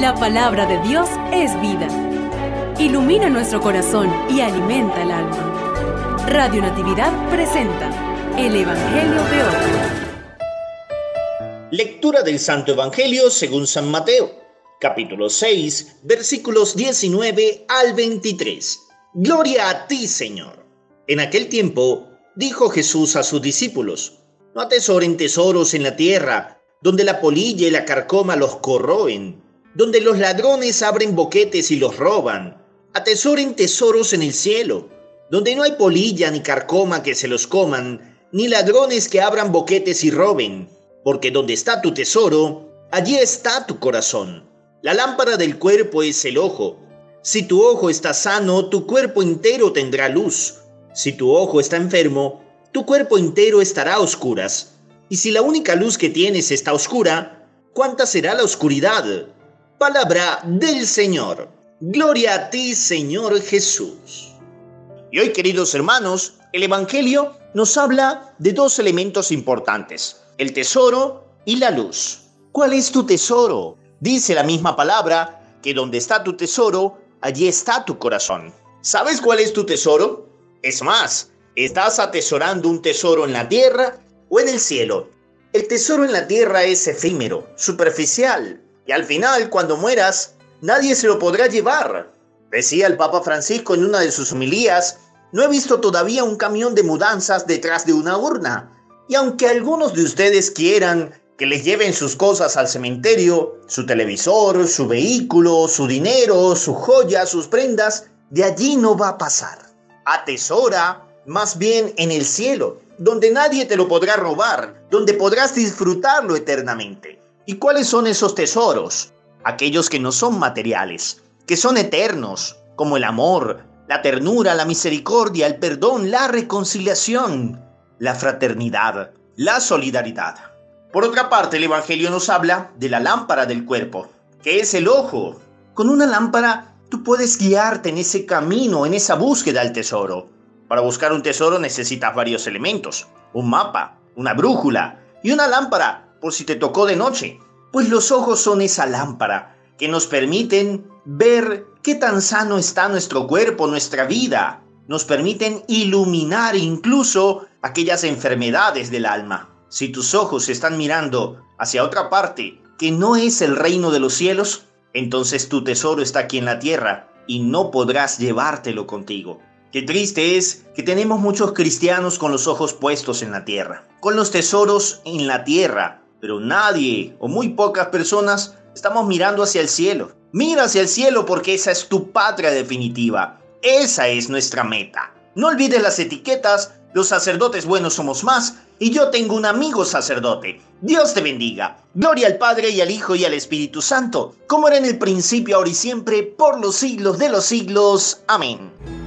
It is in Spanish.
La palabra de Dios es vida. Ilumina nuestro corazón y alimenta el alma. Radio Natividad presenta el Evangelio de hoy. Lectura del Santo Evangelio según San Mateo, capítulo 6, versículos 19 al 23. Gloria a ti, Señor. En aquel tiempo, dijo Jesús a sus discípulos: No atesoren tesoros en la tierra, donde la polilla y la carcoma los corroen, donde los ladrones abren boquetes y los roban. Atesoren tesoros en el cielo, donde no hay polilla ni carcoma que se los coman, ni ladrones que abran boquetes y roben, porque donde está tu tesoro, allí está tu corazón. La lámpara del cuerpo es el ojo. Si tu ojo está sano, tu cuerpo entero tendrá luz. Si tu ojo está enfermo, tu cuerpo entero estará a oscuras. Y si la única luz que tienes está oscura, ¿cuánta será la oscuridad? Palabra del Señor. Gloria a ti, Señor Jesús. Y hoy, queridos hermanos, el Evangelio nos habla de dos elementos importantes: el tesoro y la luz. ¿Cuál es tu tesoro? Dice la misma palabra que donde está tu tesoro, allí está tu corazón. ¿Sabes cuál es tu tesoro? Es más, ¿estás atesorando un tesoro en la tierra o en el cielo? El tesoro en la tierra es efímero, superficial, y al final, cuando mueras, nadie se lo podrá llevar. Decía el Papa Francisco en una de sus homilías: no he visto todavía un camión de mudanzas detrás de una urna. Y aunque algunos de ustedes quieran que les lleven sus cosas al cementerio, su televisor, su vehículo, su dinero, sus joyas, sus prendas, de allí no va a pasar. Atesora más bien en el cielo, donde nadie te lo podrá robar, donde podrás disfrutarlo eternamente. ¿Y cuáles son esos tesoros? Aquellos que no son materiales, que son eternos, como el amor, la ternura, la misericordia, el perdón, la reconciliación, la fraternidad, la solidaridad. Por otra parte, el Evangelio nos habla de la lámpara del cuerpo, que es el ojo. Con una lámpara tú puedes guiarte en ese camino, en esa búsqueda al tesoro. Para buscar un tesoro necesitas varios elementos: un mapa, una brújula y una lámpara, por si te tocó de noche. Pues los ojos son esa lámpara que nos permiten ver qué tan sano está nuestro cuerpo, nuestra vida. Nos permiten iluminar incluso aquellas enfermedades del alma. Si tus ojos están mirando hacia otra parte que no es el reino de los cielos, entonces tu tesoro está aquí en la tierra y no podrás llevártelo contigo. Qué triste es que tenemos muchos cristianos con los ojos puestos en la tierra, con los tesoros en la tierra, pero nadie o muy pocas personas estamos mirando hacia el cielo. Mira hacia el cielo, porque esa es tu patria definitiva. Esa es nuestra meta. No olvides las etiquetas. Los sacerdotes buenos somos más, y yo tengo un amigo sacerdote. Dios te bendiga. Gloria al Padre, y al Hijo, y al Espíritu Santo, como era en el principio, ahora y siempre, por los siglos de los siglos. Amén.